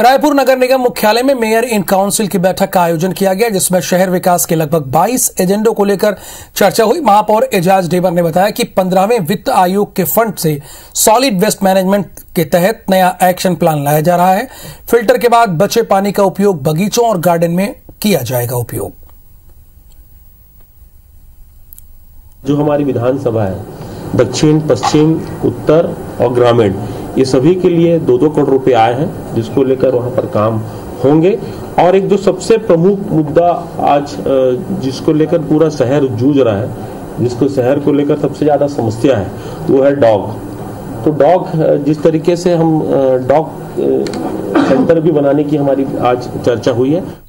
रायपुर नगर निगम मुख्यालय में mayor in council की बैठक का आयोजन किया गया, जिसमें शहर विकास के लगभग 22 एजेंडों को लेकर चर्चा हुई। महापौर एजाज ढेबर ने बताया कि 15वें वित्त आयोग के फंड से सॉलिड वेस्ट मैनेजमेंट के तहत नया एक्शन प्लान लाया जा रहा है। फिल्टर के बाद बचे पानी का उपयोग बगीचों और गार्डन में किया जाएगा। उपयोग जो हमारी विधानसभा है, दक्षिण, पश्चिम, उत्तर और ग्रामीण, ये सभी के लिए 2-2 करोड़ रुपए आए हैं, जिसको लेकर वहाँ पर काम होंगे। और एक जो सबसे प्रमुख मुद्दा आज जिसको लेकर पूरा शहर जूझ रहा है, जिसको शहर को लेकर सबसे ज़्यादा समस्या है, वो है डॉग। तो डॉग, जिस तरीके से हम डॉग सेंटर भी बनाने की हमारी आज चर्चा हुई है।